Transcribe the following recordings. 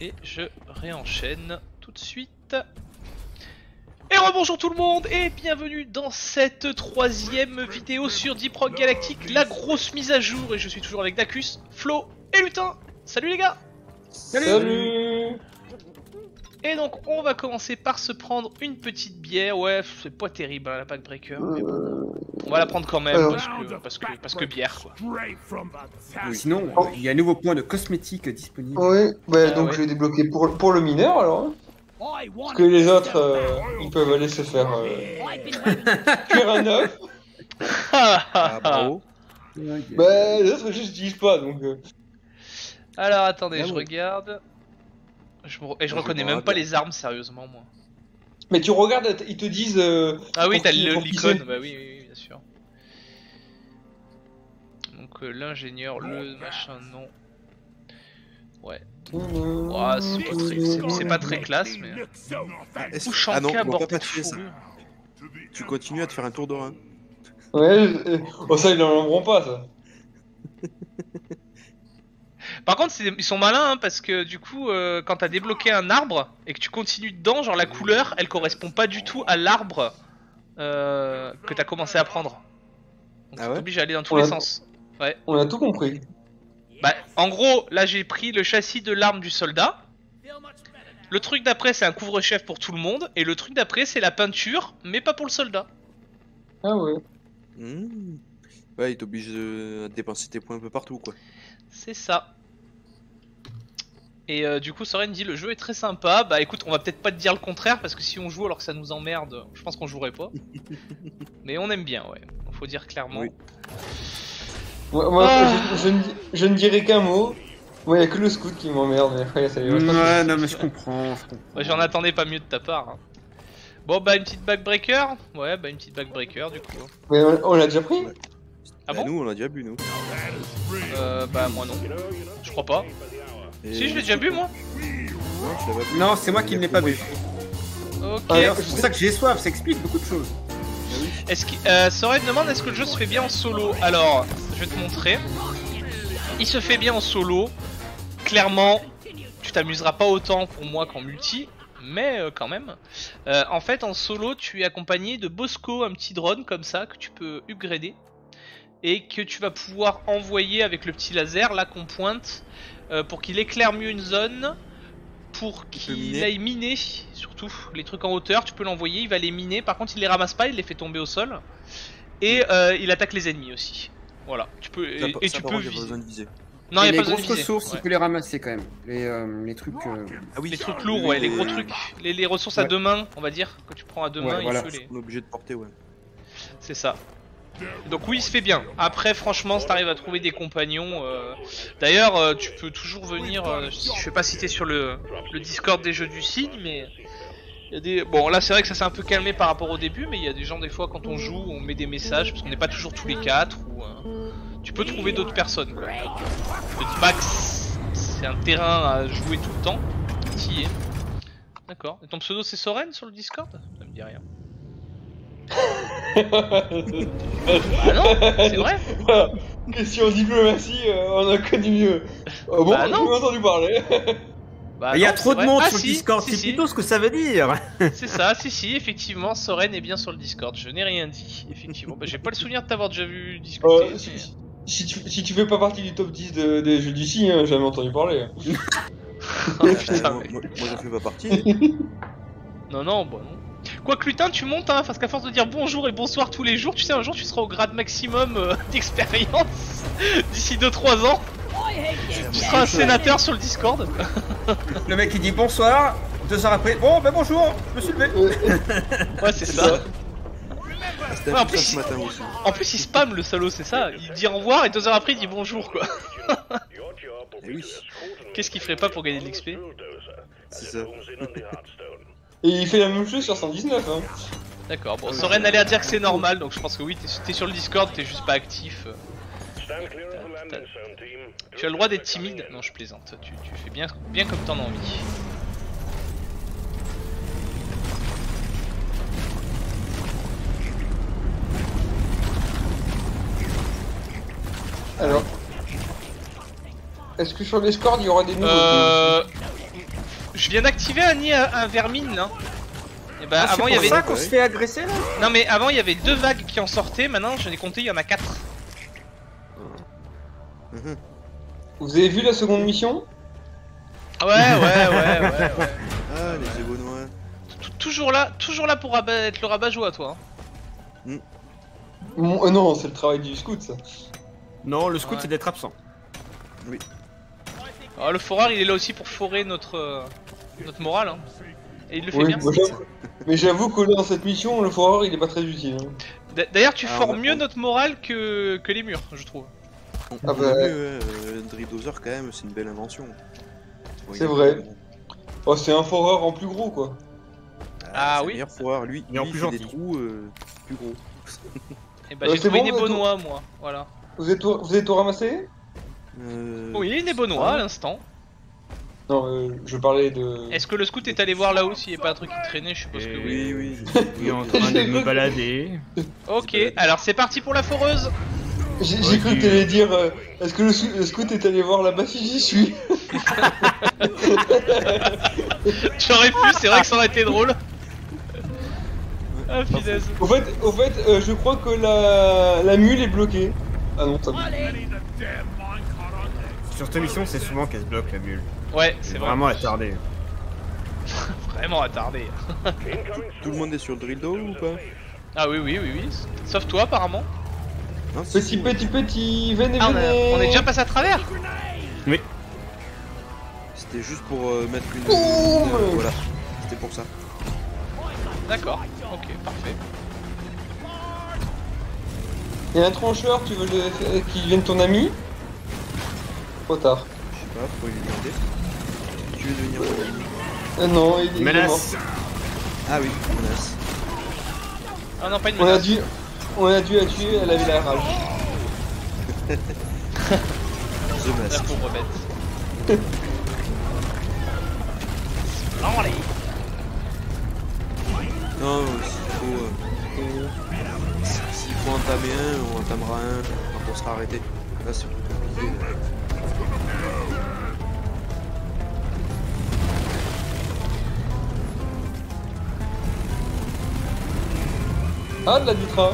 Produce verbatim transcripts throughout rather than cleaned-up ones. Et je réenchaîne tout de suite. Et rebonjour tout le monde et bienvenue dans cette troisième vidéo sur Deep Rock Galactic, la grosse mise à jour. Et je suis toujours avec Dakus, Flo et Lutin. Salut les gars. Salut, salut. Et donc on va commencer par se prendre une petite bière. Ouais, c'est pas terrible hein, la backbreaker, mais bon. On va la prendre quand même, euh... parce, que, parce, que, parce que bière quoi. Oui. Sinon, oh. il y a un nouveau point de cosmétique disponible. Oui, bah, euh, donc ouais. je vais débloquer pour, pour le mineur alors. Parce que les autres, euh, ils peuvent aller se faire euh, cuire un œuf. Ah, bravo. Bah, les autres, je n'utilise pas donc. Euh... Alors attendez, ah, je oui. regarde. Je me... Et je, je reconnais même pas les armes, sérieusement, moi. Mais tu regardes, ils te disent... Euh, ah oui, t'as l'icône, bah oui, oui, oui, bien sûr. Donc euh, l'ingénieur, le machin, non. Ouais. Oh, c'est pas très, c'est pas très classe, mais... Ah non, on va pas tuer ça. Tu continues à te faire un tour de rein. Ouais, je... oh ça, ils l'enlèveront pas, ça. Par contre, ils sont malins, hein, parce que du coup, euh, quand t'as débloqué un arbre et que tu continues dedans, genre la couleur, elle correspond pas du tout à l'arbre euh, que t'as commencé à prendre. Donc ah ouais, t'oblige à aller dans tous on les a... sens. Ouais. On a tout compris. Bah, en gros, là j'ai pris le châssis de l'arme du soldat. Le truc d'après, c'est un couvre-chef pour tout le monde. Et le truc d'après, c'est la peinture, mais pas pour le soldat. Ah ouais. Mmh. Ouais, il t'oblige à dépenser tes points un peu partout, quoi. C'est ça. Et euh, du coup, Soren dit le jeu est très sympa. Bah écoute, on va peut-être pas te dire le contraire parce que si on joue alors que ça nous emmerde, je pense qu'on jouerait pas. Mais on aime bien, ouais. Faut dire clairement. Oui. Ouais, moi, ah je, je, je ne dirais qu'un mot. Ouais, y a que le scout qui m'emmerde. Ouais, ça y est, ouais, ouais non mais je comprends. Je comprends. Ouais, j'en attendais pas mieux de ta part. Hein. Bon bah une petite backbreaker. Ouais, bah une petite backbreaker du coup. Mais on l'a déjà pris. Ouais. Ah bah bon, nous on l'a déjà bu nous. Euh bah moi non. Je crois pas. Et si je l'ai déjà bu moi. Non, non c'est moi qui ne l'ai pas bu. Ok. Ah, c'est pour ça que j'ai soif, ça explique beaucoup de choses. Est-ce que euh, Soren demande est-ce que le jeu se fait bien en solo. Alors je vais te montrer. Il se fait bien en solo. Clairement tu t'amuseras pas autant pour moi qu'en multi. Mais euh, quand même euh, en fait en solo tu es accompagné de Bosco, un petit drone comme ça que tu peux upgrader et que tu vas pouvoir envoyer avec le petit laser là qu'on pointe euh, pour qu'il éclaire mieux une zone, pour qu'il aille miner surtout les trucs en hauteur. Tu peux l'envoyer, il va les miner, par contre il les ramasse pas, il les fait tomber au sol et euh, il attaque les ennemis aussi. Voilà, tu peux et, et tu peux viser. Non, il y a pas besoin de viser. Les grosses ressources, tu peux les ramasser quand même. Les, euh, les trucs euh... ah oui, les trucs lourds, ouais, les gros trucs, les, les ressources ouais. à deux mains, on va dire, que tu prends à deux ouais, mains, voilà. il faut les on est obligé de porter ouais. C'est ça. Donc oui, il se fait bien. Après, franchement, si t'arrives à trouver des compagnons... Euh... D'ailleurs, euh, tu peux toujours venir... Euh, je sais pas si t'es sur le, le Discord des jeux du signe, mais... Y a des... Bon, là, c'est vrai que ça s'est un peu calmé par rapport au début, mais il y a des gens, des fois, quand on joue, on met des messages, parce qu'on n'est pas toujours tous les quatre, ou... Euh... Tu peux trouver d'autres personnes, quoi. Je te dis pas que c'est un terrain à jouer tout le temps. T'y es. D'accord. Et ton pseudo, c'est Soren, sur le Discord? Ça me dit rien. Bah non, c'est vrai. Voilà. Question diplomatie, euh, on a connu mieux. Oh, bon, bah j'ai entendu parler. Bah il y a trop de monde ah, sur si, le Discord, si, c'est si. plutôt ce que ça veut dire. C'est ça, si si, effectivement, Soren est bien sur le Discord. Je n'ai rien dit, effectivement. Bah, j'ai pas le souvenir de t'avoir déjà vu discuter. Euh, si, mais... si, tu, si tu fais pas partie du top dix de, des jeux d'ici, hein, j'ai jamais entendu parler. Oh, putain, moi, moi je fais pas partie. Non, non, bah non. Quoi que Lutin, tu montes, hein, parce qu'à force de dire bonjour et bonsoir tous les jours, tu sais, un jour tu seras au grade maximum euh, d'expérience d'ici deux trois ans. Tu seras un sénateur sur le Discord. Le mec il dit bonsoir, deux heures après, bon, bah bonjour, je me suis levé. Ouais, c'est ça. Ouais, en, plus, il... en plus, il spam le salaud, c'est ça. Il dit au revoir et deux heures après il dit bonjour, quoi. Oui. Qu'est-ce qu'il ferait pas pour gagner de l'X P? C'est ça. Et il fait la même chose sur cent dix-neuf hein. D'accord, bon, Soren a l'air de dire que c'est normal, donc je pense que oui, t'es sur le Discord, t'es juste pas actif. T as, t as... Tu as le droit d'être timide. Non, je plaisante, tu, tu fais bien, bien comme t'en as envie. Alors... Est-ce que sur le Discord, il y aura des nouveaux... Euh... je viens d'activer un nid à, à vermine là. Et bah ah, avant il y avait. C'est ça qu'on se fait agresser là. Non mais avant il y avait deux vagues qui en sortaient, maintenant je les comptais, il y en a quatre. Mmh. Vous avez vu la seconde mission? Ouais ouais ouais ouais, ouais. Ah les ébounois. Toujours là, toujours là pour être le rabat-joie toi. Hein. Mmh. Bon, euh, non, c'est le travail du scout ça. Non, le scout ouais. c'est d'être absent. Oui. Alors, le foreur il est là aussi pour forer notre, euh, notre morale. Hein. Et il le fait oui, bien. Moi, mais j'avoue que dans cette mission, le foreur il est pas très utile. Hein. D'ailleurs, tu ah, fores mieux notre morale que, que les murs, je trouve. On ah bah... mieux, euh, le Drilldozer quand même, c'est une belle invention. C'est vrai. Oh, c'est un foreur en plus gros quoi. Ah, ah oui. Meilleur foreur, lui, il est en plus gentil. Des trous euh, plus gros. Et bah, euh, j'ai trouvé bon, des bonnois au... moi, voilà. Vous êtes tout, vous êtes tout ramassé? Euh... Oui, il est Benoît à l'instant. Non, euh, je parlais de. Est-ce que le scout est allé voir là-haut s'il n'y a pas un truc qui traînait? Je suppose Et que oui. Oui, oui. Il est en train de me balader. Ok, alors c'est parti pour la foreuse. J'ai okay. cru que t'allais dire euh, est-ce que le, le scout est allé voir là-bas si j'y suis? J'aurais pu, c'est vrai que ça aurait été drôle. Ah, finesse. Au fait, au fait euh, je crois que la... la mule est bloquée. Ah non, t'as Sur cette mission, c'est souvent qu'elle se bloque la mule. Ouais, c'est vraiment vrai. attardé. Vraiment attardé. tout, tout le monde est sur le Drilldo ou pas? Ah oui, oui, oui, oui. Sauf toi, apparemment. Non, petit, petit, petit, venez, ah, venez. On est déjà passé à travers. Oui. C'était juste pour euh, mettre une. Oh euh, voilà, c'était pour ça. D'accord, ok, parfait. Y'a un trancheur, tu veux le... qu'il vienne ton ami? Trop tard. Je sais pas, faut lui demander. Tu veux devenir mon ami? Euh, non, il est menace. Mort. Ah oui, menace. Ah non, pas une menace. On a dû, on a dû la tuer, elle avait la rage. The Mask. La pauvre bête. Non, s'il faut... Euh... S'il faut entamer un, on entamera un quand on sera arrêté. Là, c'est compliqué. Ah, de la vitra.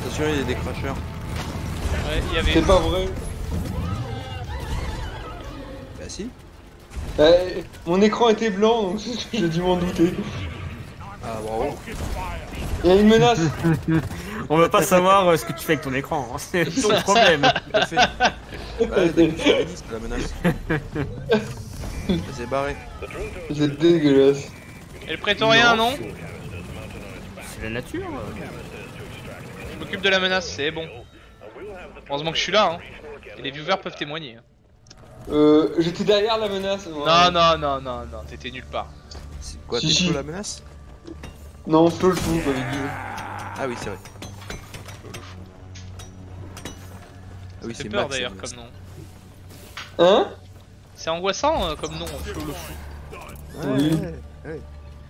Attention, il y a des crashers. Ouais, il y avait... C'est pas vrai. Bah si. Euh, mon écran était blanc, donc j'ai dû m'en douter. Ah bravo. Il y a une menace. On veut pas savoir euh, ce que tu fais avec ton écran, hein. C'est ton problème. Tout à fait. Bah, c'est la menace. C'est barré. C'est dégueulasse. Et le prétorien, non, non c'est la nature. Je m'occupe de la menace, c'est bon. Heureusement que je suis là, hein. Et les viewers peuvent témoigner. Euh, j'étais derrière la menace. Moi. Non, non, non, non, non, t'étais nulle part. C'est quoi, t'es sur la menace? Non, Flo le fou, j'avais dit. Ah oui, c'est vrai. Flo le fou. Ah oui, c'est peur d'ailleurs comme nom. Hein? C'est angoissant euh, comme nom, Flo le fou. Oui. Ouais, ouais.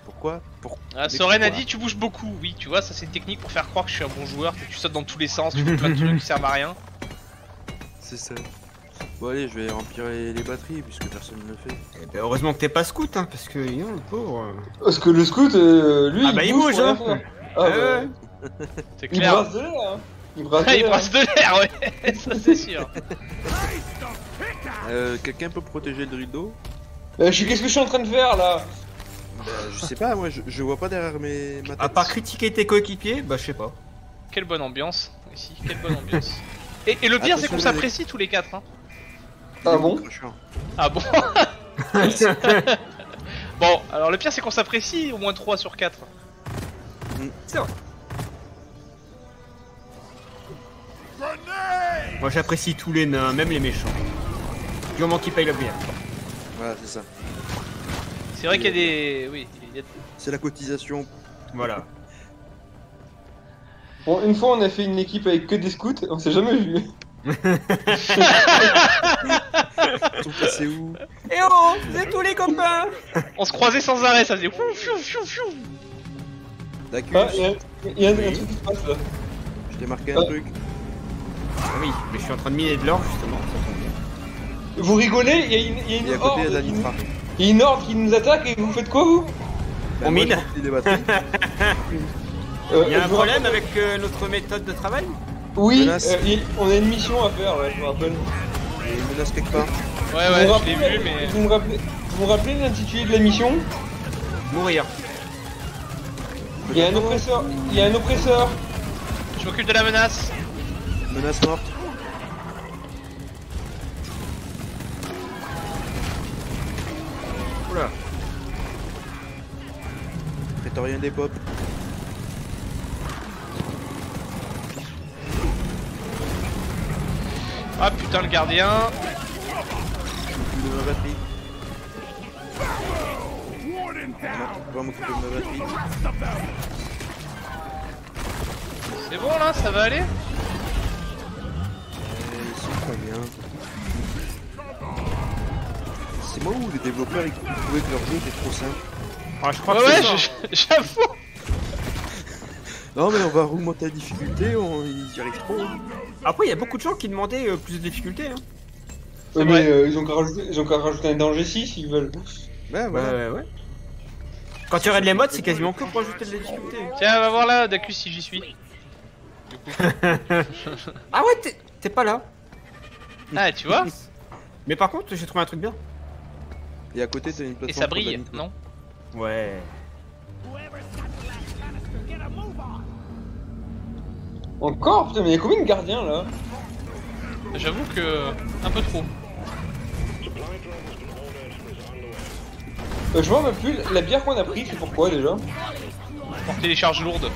Pourquoi pour... ah, Soren a dit tu bouges beaucoup. Oui, tu vois, ça c'est une technique pour faire croire que je suis un bon joueur. Que tu sautes dans tous les sens, tu fais plein de trucs qui servent à rien. C'est ça. Bon allez, je vais remplir les, les batteries puisque personne ne le fait. Eh ben, heureusement que t'es pas scout, hein, parce que non, le pauvre. Parce que le scout, euh, lui, ah il bah il bouge, hein. Ah euh... ouais. C'est clair. Il brasse de l'air, hein. Il brasse de l'air, il brasse de l'air, ouais. Ça c'est sûr. euh, Quelqu'un peut protéger le Drilldo? euh, je suis... Qu'est-ce que je suis en train de faire là? Bah, je sais pas, moi je, je vois pas derrière mes. Ma tête. À part critiquer tes coéquipiers, bah je sais pas. Quelle bonne ambiance ici, quelle bonne ambiance. Et, et le pire c'est qu'on s'apprécie tous les quatre, hein. Ah bon? Ah bon? Bon, alors le pire c'est qu'on s'apprécie au moins trois sur quatre. Mm. C'est vrai. Moi j'apprécie tous les nains, même les méchants. Du moment qu'ils payent la bière. Voilà, c'est ça. C'est vrai qu'il y a des... Oui, il y a... C'est la cotisation. Voilà. Bon, une fois on a fait une équipe avec que des scouts, on s'est jamais vu. Ils sont passés où? Eh oh, vous êtes tous les copains. On se croisait sans arrêt, ça faisait fiou fiou fiou fiou. Dakus. Ah, il y a, y a oui. un truc qui se passe là. Je t'ai marqué ah. un truc. Ah oui, mais je suis en train de miner de l'or justement. Vous rigolez? Il y a une, y a une, y a horde, côté, une, y a une horde qui nous attaque et vous faites quoi vous? On mine. Il y a un problème avec euh, notre méthode de travail? Oui, euh, y, on a une mission à faire, ouais, je me rappelle. Il menace quelque part. Ouais, ouais, je l'ai vu, mais... Vous me rappelez, rappelez l'intitulé de la mission? Mourir. Il y a un oppresseur, il y a un oppresseur. Je m'occupe de la menace. Menace morte. Oula. Prétorien des pop. Ah putain le gardien. De ma batterie. C'est bon là, ça va aller. Et ils sont très bien. C'est moi ou les développeurs ils trouvaient que leur jeu était trop simple. Ah je crois ouais, que ouais, j'avoue. Non mais on va augmenter la difficulté, on y arrive trop. Après il y a beaucoup de gens qui demandaient euh, plus de difficulté. Hein. Ouais, mais euh, ils ont qu'à rajouter, rajouter un danger six s'ils veulent. Ouais, ouais, ouais, ouais. Quand tu regardes les modes, c'est quasiment que pour ajouter de la difficulté. Tiens, va voir là, Dakus, si j'y suis. Du coup. Ah ouais, t'es pas là. Ah, tu vois. Mais par contre, j'ai trouvé un truc bien. Et à côté, c'est une plateforme. Et ça brille, non? Ouais. Encore? Putain, mais il y a combien de gardiens là? J'avoue que. Un peu trop. Euh, je vois même plus la bière qu'on a prise, c'est pourquoi déjà? Porter les charges lourdes.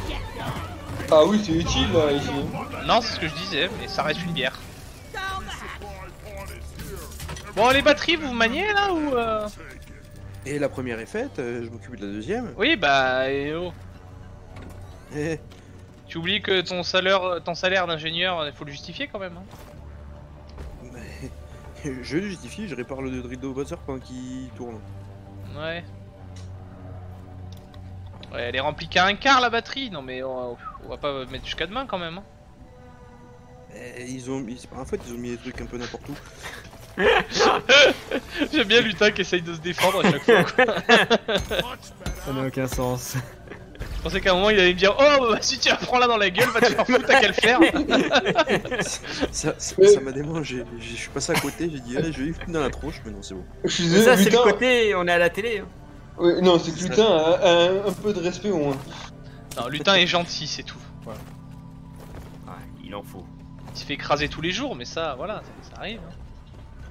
Ah oui, c'est utile là, ici. Non, c'est ce que je disais, mais ça reste une bière. Bon, les batteries, vous maniez là ou euh... Et la première est faite, euh, je m'occupe de la deuxième. Oui, bah, et oh. Et... Tu oublies que ton salaire, ton salaire d'ingénieur, il faut le justifier quand même. Hein. Mais... Je le justifie, je répare le Drilldozer pendant qu'il tourne. Ouais. Ouais, elle est remplie qu'à un quart la batterie. Non mais on, on va pas mettre jusqu'à demain quand même. Et ils ont mis, c'est pas un fait, ils ont mis des trucs un peu n'importe où. J'aime bien Lutin qui essaye de se défendre à chaque fois. Ça n'a aucun sens. Je pensais qu'à un moment il allait me dire oh bah si tu la prends là dans la gueule va te faire foutre, t'as qu'à le faire. Ça m'a démangé, je suis passé à côté, j'ai dit allez je vais lui foutre dans la tronche mais non c'est bon. Ça c'est le côté on est à la télé. Ouais, non c'est que Lutin a un peu de respect au moins. Non Lutin est gentil c'est tout. Ouais. Il en faut. Il se fait écraser tous les jours mais ça voilà ça arrive.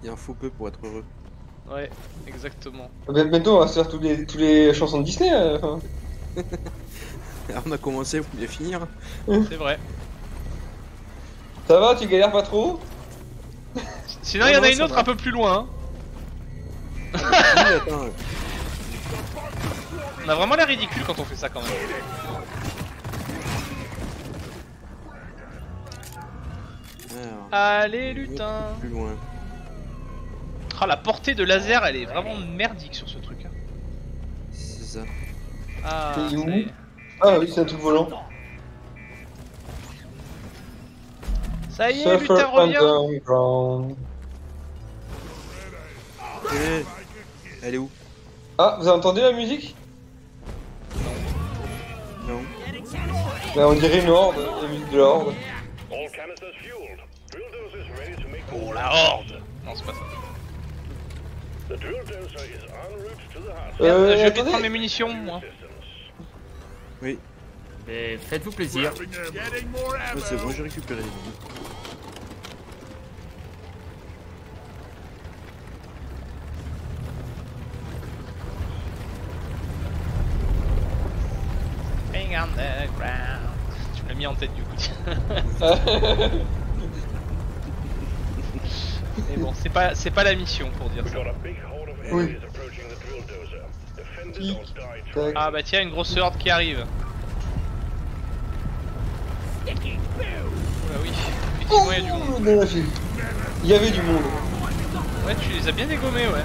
Il y a un faux peu pour être heureux. Ouais exactement. Bientôt on va se faire tous les tous les chansons de Disney. On a commencé, vous pouvez finir. C'est vrai. Ça va, tu galères pas trop? Sinon, il y en a une autre un peu plus loin. On a vraiment l'air ridicule quand on fait ça quand même. Allez, Lutin. Plus loin. Ah, la portée de laser, elle est vraiment merdique sur ce truc. C'est ça. Ah, ah oui, c'est un truc volant. Ça y est, Lutin revient. Et... Elle est où? Ah, vous avez entendu la musique? Non. Non. Bah, on dirait une horde, la musique de la horde. Oh la horde! Non, c'est pas ça. Euh, je vais attendez... prendre mes munitions, moi. Oui. Mais faites-vous plaisir. Oh, c'est bon, j'ai récupéré. Bang on the ground. Tu me l'as mis en tête du coup. Mais bon, c'est pas, c'est pas la mission pour dire ça. Oui. Ah bah tiens, une grosse horde qui arrive. Oh bah oui, effectivement il y a du monde. Il y avait du monde. Ouais, tu les as bien dégommés, ouais.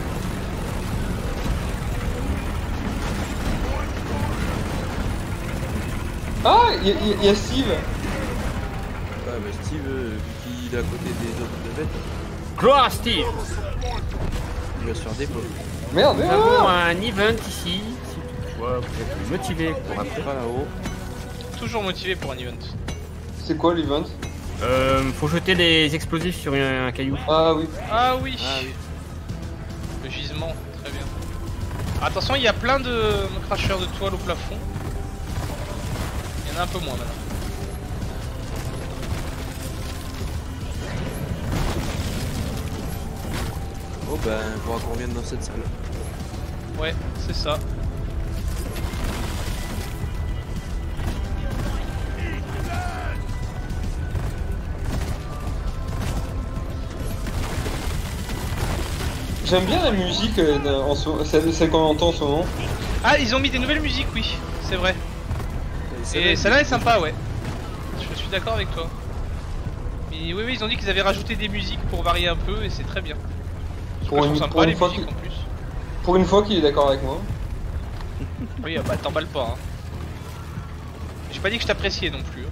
Ah, il y, y, y a Steve. Ah bah Steve, vu qu'il est à côté des autres de bêtes. Crusty. Il va sur dépôt. Merde. Nous avons un event ici. Si toutefois vous êtes motivé pour un prépa là-haut. Toujours motivé pour un event. C'est quoi l'event? Euh, faut jeter des explosifs sur un, un caillou. Ah oui. Ah oui. Ah oui. Le gisement, très bien. Attention, il y a plein de cracheurs de toile au plafond. Il y en a un peu moins maintenant. Oh ben, il faudra qu'on revienne dans cette salle. Ouais, c'est ça. J'aime bien la musique, euh, en so celle qu'on entend en ce moment. Ah, ils ont mis des nouvelles musiques, oui, c'est vrai. Et celle-là est sympa, ouais. Je suis d'accord avec toi. Mais oui, oui, ils ont dit qu'ils avaient rajouté des musiques pour varier un peu et c'est très bien. Pour une, pour, une fois en plus. pour une fois qu'il est d'accord avec moi. Oui, bah t'emballes pas. Hein. J'ai pas dit que je t'appréciais non plus.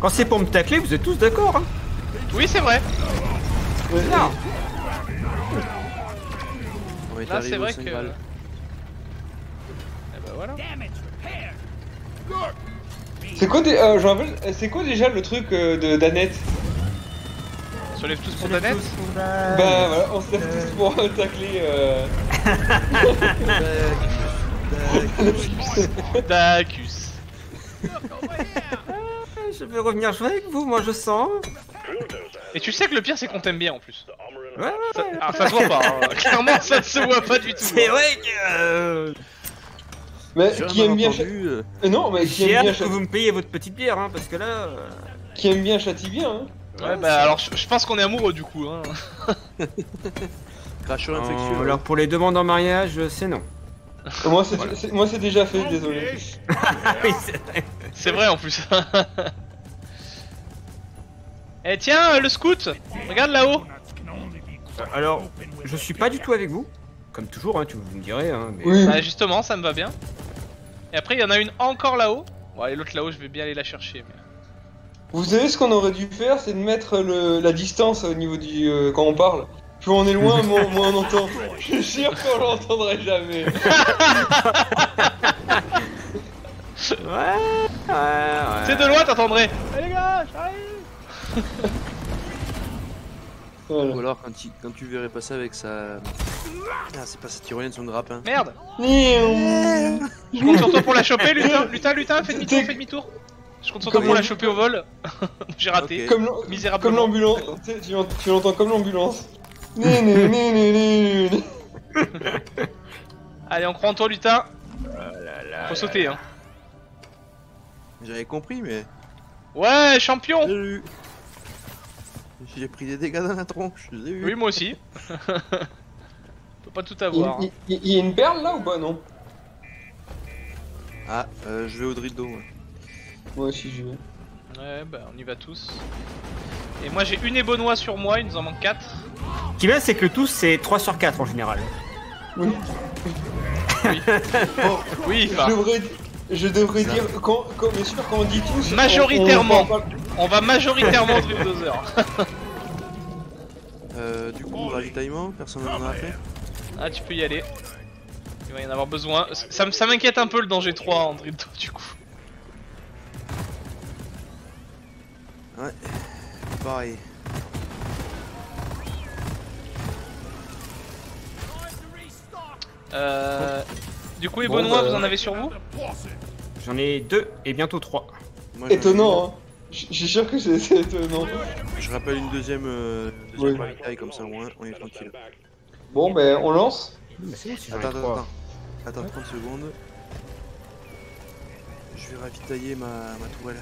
Quand c'est pour me tacler, vous êtes tous d'accord. Hein. Oui, c'est vrai. Ouais, non. Là c'est vrai que... Eh bah voilà. C'est quoi, des... euh, je rappelle... c'est quoi déjà le truc euh, de Danette? On se lève tous pour Danette tous... Bah voilà, on se lève euh... tous pour tacler euh... Dakus. Je vais revenir jouer avec vous, moi je sens. Et tu sais que le pire c'est qu'on t'aime bien en plus. Ouais, ouais, ouais. Ça, ah, ça se voit pas, hein. Clairement ça ne se voit pas du tout. C'est vrai que... Euh... Mais qui aime bien... Euh... Non, mais qui aime bien... que vous me payez votre petite bière, hein, parce que là... Euh... Qui aime bien châtie bien, hein. Ouais, ouais bah alors je pense qu'on est amoureux du coup, hein. Cracheur infectieux. Alors pour les demandes en mariage, c'est non. Moi c'est voilà. Déjà fait, désolé. Oui, c'est vrai. vrai en plus. Eh tiens, le scout, regarde là-haut. Alors, je suis pas du tout avec vous, comme toujours, hein, tu vous me direz. Hein, mais... oui. Bah justement, ça me va bien. Et après, il y en a une encore là-haut. Bon, et l'autre là-haut, je vais bien aller la chercher. Mais... Vous savez ce qu'on aurait dû faire, c'est de mettre le... la distance au niveau du euh, quand on parle. Plus on est loin, moins, moins on entend. Je suis sûr qu'on l'entendrait jamais. Ouais. Ouais, ouais. C'est de loin, t'entendrais. Eh les gars, j'arrive. Voilà. Ou alors quand tu, quand tu verrais passer avec sa... Ah c'est pas sa tyrolienne, son grappin. Hein. Merde. Je compte sur toi pour la choper, Lutin, Lutin, Lutin, fais demi-tour, fais demi-tour. Je compte sur toi pour la choper au vol. J'ai raté, comme misérablement. Comme l'ambulance, tu l'entends comme l'ambulance. Allez, on croit en toi, Lutin. Faut sauter, hein. J'avais compris, mais... Ouais, champion. J'ai pris des dégâts dans la tronche, je les ai eu. Oui, moi aussi. On peut pas tout avoir. Il, hein. il, il y a une perle là ou pas, non? Ah, euh, je vais au Drilldozer. Ouais. Moi aussi, je vais. Ouais, bah on y va tous. Et moi j'ai une ébonnois sur moi, il nous en manque quatre. Ce qui est bien, c'est que tous c'est trois sur quatre en général. Oui. Oui, bon, oui enfin. Je devrais, je devrais dire, quand, quand, bien sûr, quand on dit tous. Majoritairement! On, on, on, on... On va majoritairement Drilldozer. Euh, du coup, ravitaillement, personne n'en a fait. Ah, tu peux y aller. Il va y en avoir besoin. Ça, ça m'inquiète un peu le danger trois en Drilldozer, du coup. Ouais, pareil. Euh, du coup, et bon, Benoît, euh... vous en avez sur vous? J'en ai deux et bientôt trois. Moi, étonnant, hein. Je suis sûr que c'est étonnant. Je rappelle une deuxième, euh, deuxième oui. Taille, comme ça au moins on est tranquille. Bon ben on lance. Mais si attends, attends, attends, attends ouais. trente secondes. Je vais ravitailler ma, ma tourelle.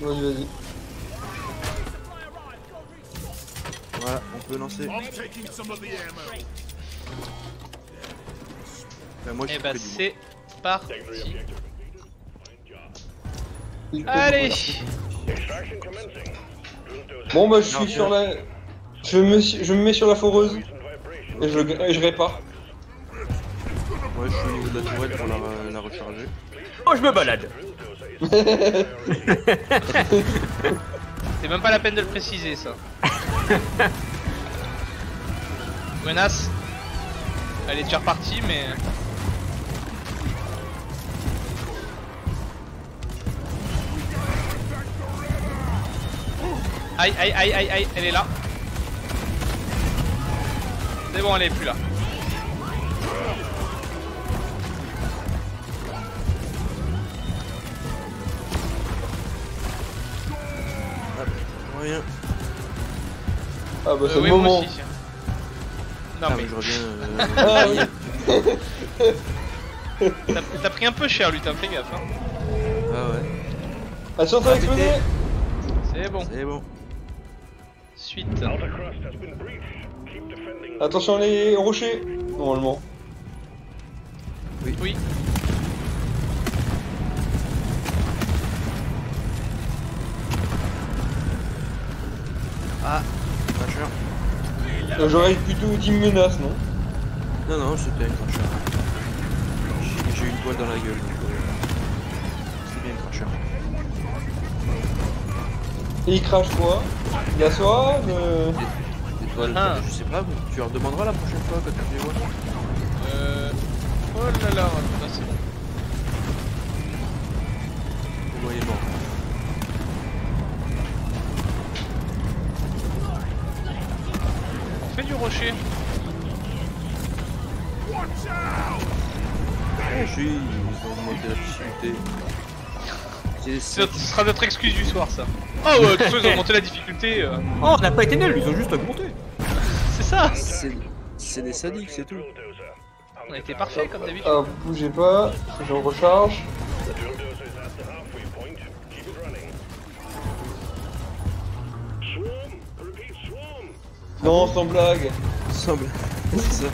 Vas-y, vas-y. Voilà, on peut lancer. Ben, moi, et bah c'est parti. Allez. Bon bah je suis non, sur non. la... Je me, suis... je me mets sur la foreuse et je, et je répare. Ouais, je suis au niveau de la tourelle pour la, la recharger. Oh, je me balade. C'est même pas la peine de le préciser ça. Buenas. Elle est déjà repartie, mais... Aïe aïe aïe aïe aïe, elle est là. C'est bon, elle est plus là. Rien. Ah bah c'est euh, le oui, moment. Aussi. Non ah, mais... mais je reviens. Euh... ah, oui. T'as pris un peu cher lui, t'as fait gaffe. Hein. Ah ouais. Attention, t'as explosé. C'est bon. C'est bon. Suite. Attention les rochers. Normalement. Oui. Oui. Ah, cracheur. J'aurais plus tout dit menace, non? Non, non, c'était un cracheur. J'ai eu une poêle dans la gueule, donc euh, c'est bien un cracheur. Et il crache quoi? La soif euh... des, des toiles, ah. Je sais pas, tu leur demanderas la prochaine fois quand tu les vois. Euh... Oh là là, c'est bon. Oh, il est mort. Fais du rocher. Je suis... Ils ont augmenté la difficulté. Les... Ce sera notre excuse du soir, ça. Oh ouais, tout ça, ils ont augmenté la difficulté. Oh, elle a pas été nulle, ils ont juste augmenté. C'est ça. C'est des sadiques, c'est tout. On était parfait comme d'habitude. Ah, bougez pas, je recharge. Non, sans blague. Sans blague. C'est ça.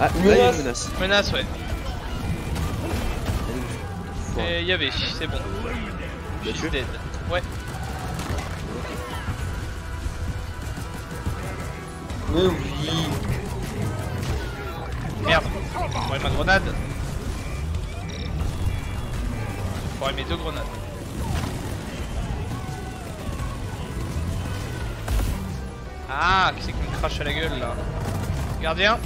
Ah, menace. Menace. Menace, ouais. Et y avait, c'est bon. Je suis dead. Ouais. Mais oui. Merde. Faudrait ma grenade. Faudrait mes deux grenades. Ah, qui c'est qui me crache à la gueule là? Gardien.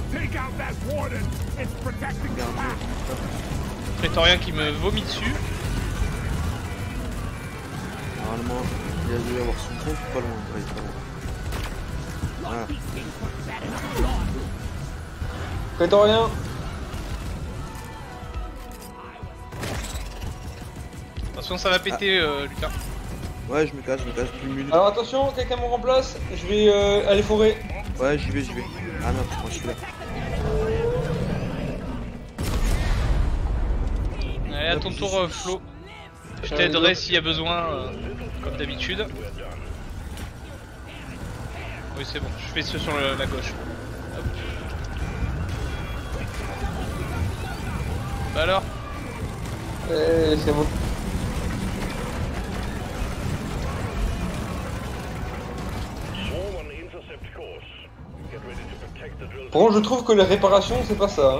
Prétorien qui me vomit dessus. Normalement, il a dû avoir son groupe pas loin. Ouais, pas loin. Voilà. Prétorien. Attention, ça va péter, ah. euh, Lucas. Ouais, je me casse, je me casse plus une minute. Alors attention, quelqu'un me remplace, je vais euh, aller forer. Ouais, j'y vais, j'y vais. Ah non, moi je suis là. Allez, à ton tour, euh, Flo. Je t'aiderai s'il y a besoin, euh, comme d'habitude. Oui, c'est bon, je fais ce sur le, la gauche. Hop. Bah alors euh, c'est bon. Bon, je trouve que les réparations, c'est pas ça.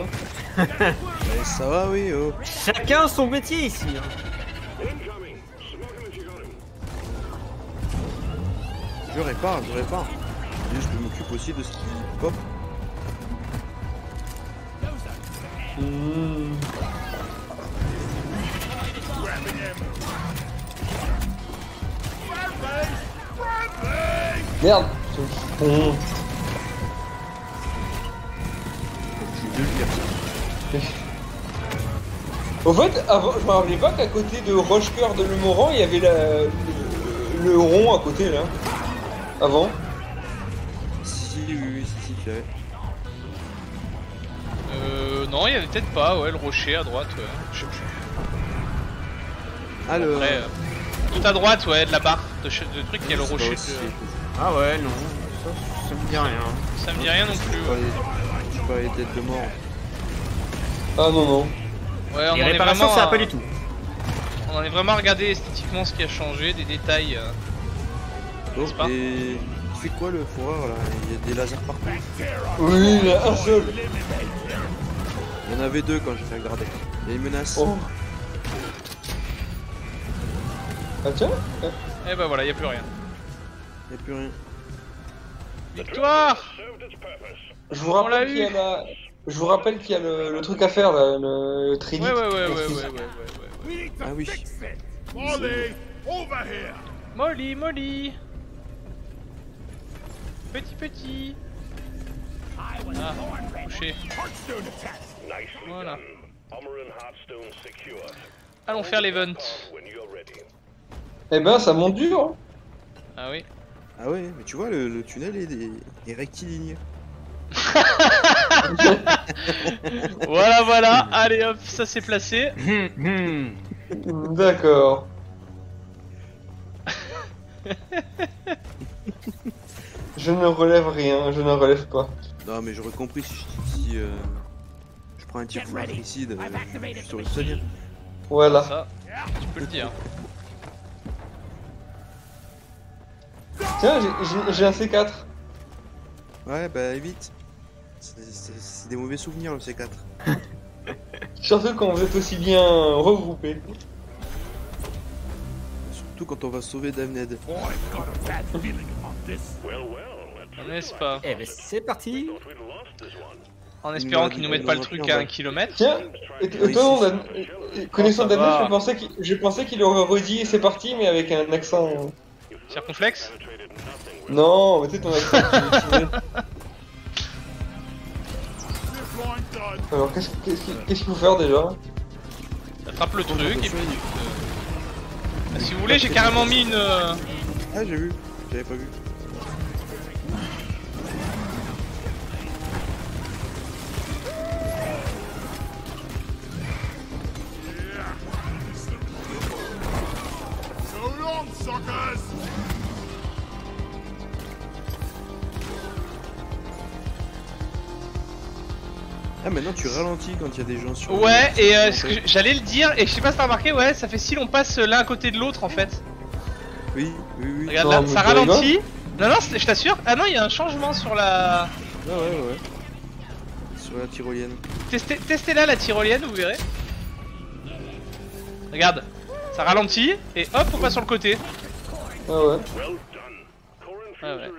Hein. Mais ça va, oui. Oh. Chacun son métier ici. Hein. Je répare, je répare. Juste, je m'occupe aussi de ce qui pop. Mmh. Merde. Mmh. Au fait, avant, je me rappelais pas qu'à côté de Rochecoeur de Lemoran, il y avait la, le, le rond à côté là. Avant. Si, oui, oui, si, si, Euh, non, il y avait peut-être pas, ouais, le rocher à droite, ouais. Je sais plus. Alors. Après, euh, tout à droite, ouais, de la barre de, de truc, il y a le rocher de... Ah ouais, non, ça, ça me dit rien. Ça me dit rien non plus. Je peux aller tête de mort. Ah non, non. Ouais, on en est vraiment ça à... pas du tout. On en est vraiment à regarder esthétiquement ce qui a changé, des détails. Euh... Donc, c'est pas... et... fait quoi le fourreur là? Il y a des lasers partout. Oui, il y a un seul. Il y en avait deux quand j'ai fait regarder. Il y a une menace. Oh. Ah tiens. Et bah voilà, il n'y a plus rien. Il n'y a plus rien. Victoire. Je vous rappelle qu'il y a la... Je vous rappelle qu'il y a le, le truc à faire là, le tridit. Ouais ouais ouais ouais, ouais ouais ouais ouais ouais. Ah oui. Molly, over here. Molly, Molly. Petit petit. Ah, touché. Voilà. Allons faire l'event. Eh ben ça monte dur. Ah oui. Ah ouais, mais tu vois le, le tunnel est, est rectiligne. Voilà, voilà, allez hop, ça c'est placé. D'accord. Je ne relève rien, je ne relève pas. Non, mais j'aurais compris si, si euh, je prends un tir fratricide euh, sur le solide. Voilà. Ça, tu peux le dire. Tiens, j'ai un C quatre. Ouais, bah vite. C'est des mauvais souvenirs le C quatre. Surtout quand vous êtes aussi bien regroupés. Surtout quand on va sauver Damned. N'est-ce pas? Eh ben c'est parti. En espérant qu'ils nous mettent pas le truc à un kilomètre. Tiens, connaissant Damned, je pensais qu'il aurait redit c'est parti mais avec un accent... Circonflexe? Non, mais tu sais ton accent. Alors qu'est-ce qu'il faut faire déjà? Attrape le truc et puis... Ah, si vous voulez, j'ai carrément mis une... Ah j'ai vu, j'avais pas vu. Ah maintenant tu ralentis quand il y a des gens sur... Ouais et euh, ce que j'allais le dire et je sais pas si t'as remarqué, ouais ça fait si l'on passe l'un à côté de l'autre en fait. Oui, oui, oui. Regarde non, là, ça ralentit. Non, non, je t'assure. Ah non, il y a un changement sur la... Ouais, ouais, ouais. Sur la tyrolienne. Testez, testez là la tyrolienne, vous verrez. Regarde, ça ralentit et hop, on passe sur le côté. Ouais, ouais. Ah ouais.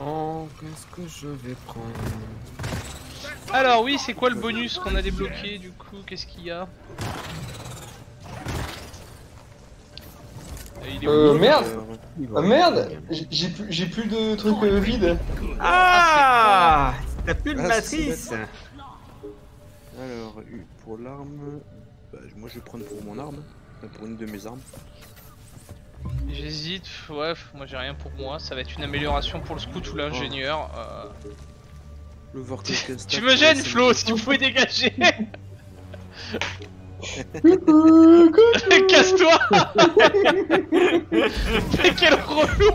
Oh, qu'est-ce que je vais prendre? Alors oui, c'est quoi le bonus qu'on a débloqué du coup? Qu'est-ce qu'il y a? Il est euh, où, merde euh... Ah merde, j'ai plus, j'ai plus de trucs euh, vides. Ah, ah t'as plus de ah, matrice. Alors pour l'arme, bah, moi je vais prendre pour mon arme, pour une de mes armes. J'hésite, ouais, moi j'ai rien pour moi. Ça va être une amélioration pour le scout ou l'ingénieur. Euh... Le vortex. Tu me gênes Flo, si tu pouvais dégager. Casse-toi. Mais quel relou.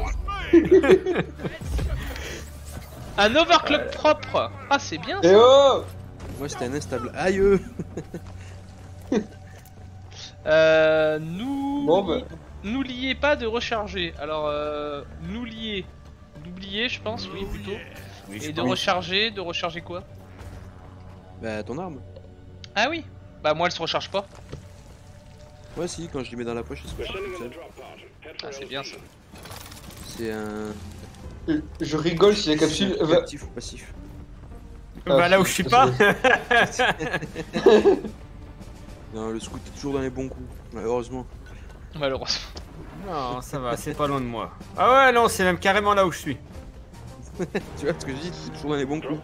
Un overclock propre. Ah c'est bien ça. Et oh moi c'était un instable. Aïe. Euh... Nous... Bon, bah... N'oubliez pas de recharger. Alors euh... N'oubliez... N'oubliez je pense, oui plutôt. Oui, et de recharger, de recharger quoi? Bah ton arme. Ah oui. Bah moi elle se recharge pas. Ouais si, quand je les mets dans la poche, elle se recharge. Ah c'est bien ça. C'est un... Je rigole si la capsule... Va... Actif ou passif ah, bah là où je suis pas. Non, le scout est toujours dans les bons coups, malheureusement. Malheureusement. Non, ça va, c'est pas loin de moi. Ah ouais, non, c'est même carrément là où je suis. Tu vois ce que je dis, c'est toujours dans les bons coups.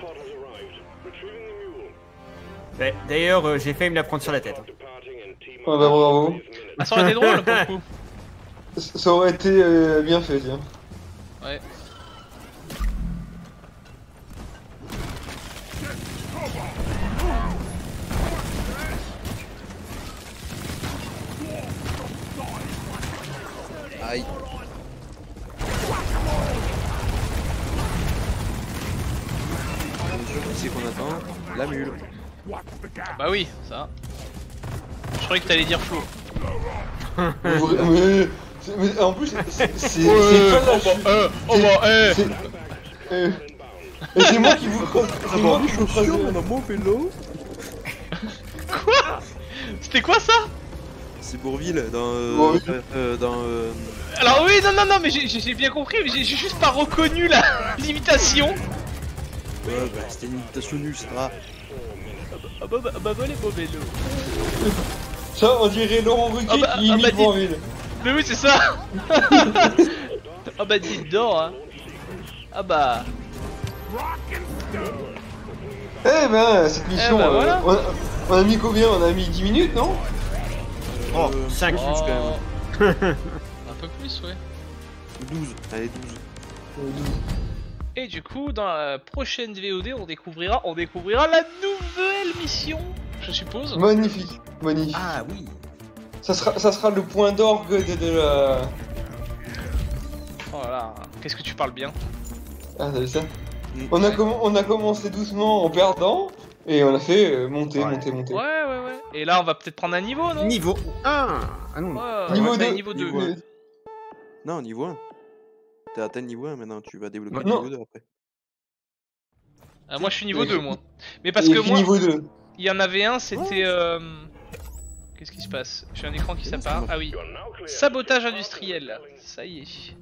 Ouais, d'ailleurs, euh, j'ai failli me la prendre sur la tête. Oh bah bravo. Ah, ça aurait été drôle pour le coup. Ça aurait été euh, bien fait, tiens. Ouais. Aïe. C'est qu'on attend la mule. Bah oui, ça. Je croyais que t'allais dire Flo. Mais, mais en plus, c'est pas la chute. C'est moi qui vous croise. C'est moi qui vous croise. On a mon vélo. Quoi? C'était quoi ça? C'est Bourville dans. Euh, ouais. euh, dans euh... Alors oui, non, non, non, mais j'ai bien compris, mais j'ai juste pas reconnu la l'imitation. Ouais, bah, c'était une imitation nulle, ça va. Ah bah, bah, bah, bah, les beaux vélos. Ça, on dirait Laurent Ruquier qui ah bah, imite ah bah, dit... Mais oui, c'est ça. Ah bah, dis dehors, hein. Ah bah. Eh ben, cette mission, eh ben, voilà. euh, on, a, on a mis combien? On a mis dix minutes, non? Oh, euh, cinq minutes quand même. Un peu plus, ouais. douze, allez, douze. Et du coup, dans la prochaine V O D, on découvrira, on découvrira la nouvelle mission, je suppose. Magnifique, magnifique. Ah oui. Ça sera, ça sera le point d'orgue de, de la... Oh là là, qu'est-ce que tu parles bien. Ah, t'as vu ça? On a, com on a commencé doucement en perdant, et on a fait euh, monter, ouais. monter, monter. Ouais, ouais, ouais. Et là, on va peut-être prendre un niveau, non? Niveau un. Ah non, ouais, niveau, deux. Niveau deux. Niveau deux. Non, niveau un. T'as atteint niveau un maintenant, tu vas débloquer non. niveau deux après. Ah, moi, je suis niveau deux, moi. Mais parce et que moi, il y en avait un, c'était... Euh... Qu'est-ce qui se passe? J'ai un écran qui s'apparaît. Ah oui. Sabotage industriel. Ça y est.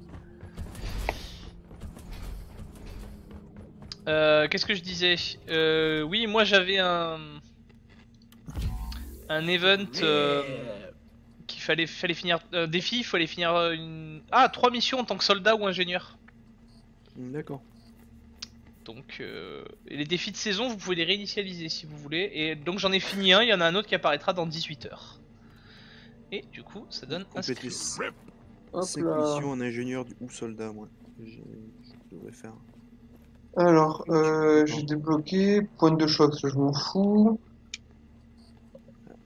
Euh, qu'est-ce que je disais? euh, Oui, moi j'avais un un event euh, qu'il fallait fallait finir euh, défi, il fallait finir une ah trois missions en tant que soldat ou ingénieur. D'accord. Donc euh, les défis de saison, vous pouvez les réinitialiser si vous voulez. Et donc j'en ai fini un, il y en a un autre qui apparaîtra dans dix-huit heures. Et du coup, ça donne un script. cinq missions en ingénieur ou soldat, moi. Je devrais faire. Alors, euh, j'ai débloqué, point de choc, je m'en fous.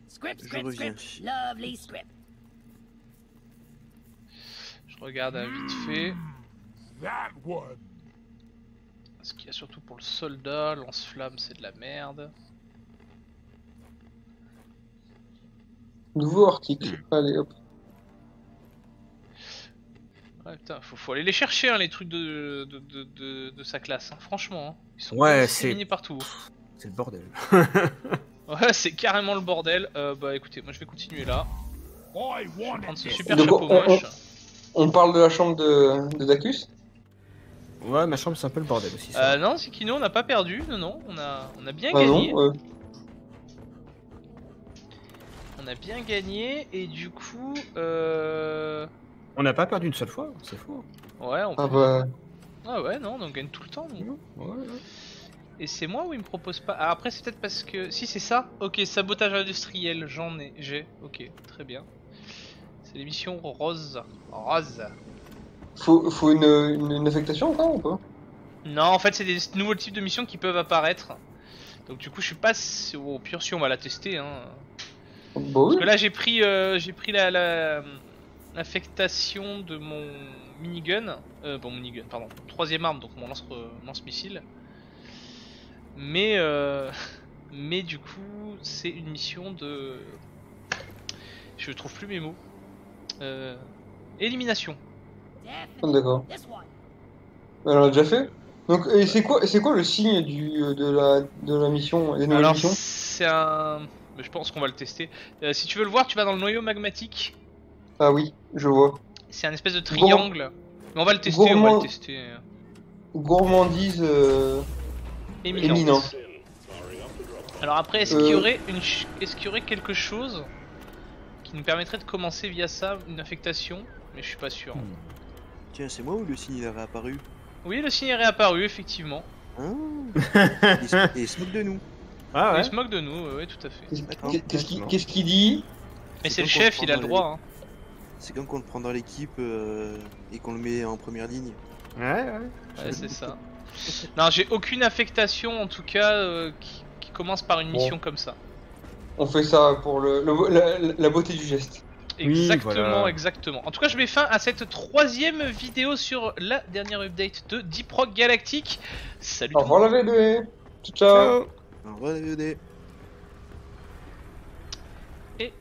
Script, script, script, lovely script. Je regarde à vite fait. Ce qu'il y a surtout pour le soldat, lance-flamme, c'est de la merde. Nouveau article, allez hop. Ouais, putain, faut, faut aller les chercher, hein, les trucs de, de, de, de, de sa classe, hein. Franchement, hein. Ils sont ouais, disséminés partout. C'est le bordel. Ouais, c'est carrément le bordel. Euh, bah écoutez, moi je vais continuer là. Je vais prendre ce super donc, chapeau on, moche. On, on parle de la chambre de, de Dakus? Ouais, ma chambre c'est un peu le bordel aussi. Ça. Euh, non, c'est qu'Ino, on n'a pas perdu, non, non, on a, on a bien bah gagné. Non, ouais. On a bien gagné, et du coup... Euh... On n'a pas perdu une seule fois, c'est fou. Ouais, on peut... ah, bah... ah ouais, non, on gagne tout le temps. Ouais, ouais. Et c'est moi où il me propose pas. Ah, après, c'est peut-être parce que. Si, c'est ça. Ok, sabotage industriel, j'en ai. J'ai. Ok, très bien. C'est l'émission Rose. Rose. Faut, faut une, une, une affectation encore ou pas? Non, en fait, c'est des nouveaux types de missions qui peuvent apparaître. Donc, du coup, je suis pas. Au pur, si on va la tester. Hein. Bon. Parce que là, j'ai pris, euh, j'ai pris la. la... Affectation de mon minigun, euh, bon minigun, pardon, troisième arme, donc mon lance, lance missile. Mais, euh, mais du coup, c'est une mission de, je trouve plus mes mots, euh, élimination. D'accord. On l'a déjà fait. Donc, c'est quoi, c'est quoi le signe du de la de la mission, des nouvelles missions ? Alors, c'est un, je pense qu'on va le tester. Euh, si tu veux le voir, tu vas dans le noyau magmatique. Ah oui, je vois. C'est un espèce de triangle. Gour... Mais on va le tester, Gourmand... on va le tester. Gourmandise euh... éminente. Éminente. Alors après, est-ce euh... qu'il y aurait une, est-ce qu'il y aurait quelque chose qui nous permettrait de commencer via ça une affectation? Mais je suis pas sûr. Hmm. Tiens, c'est moi où le signe est réapparu? Oui, le signe est réapparu, effectivement. Oh. Il, se... Il se moque de nous. Ah ouais. Il se moque de nous, oui, tout à fait. Qu'est-ce qu'il qu qu dit? Mais c'est le chef, il a le droit. Hein. C'est comme qu'on le prend dans l'équipe euh, et qu'on le met en première ligne. Ouais, ouais. Ouais, c'est ça. Non, j'ai aucune affectation en tout cas euh, qui, qui commence par une mission bon. Comme ça. On fait ça pour le, le, la, la beauté du geste. Exactement, oui, voilà. Exactement. En tout cas, je mets fin à cette troisième vidéo sur la dernière update de Deep Rock Galactic. Salut. Au revoir la V D. Ciao. Ciao. Au revoir la V D. Et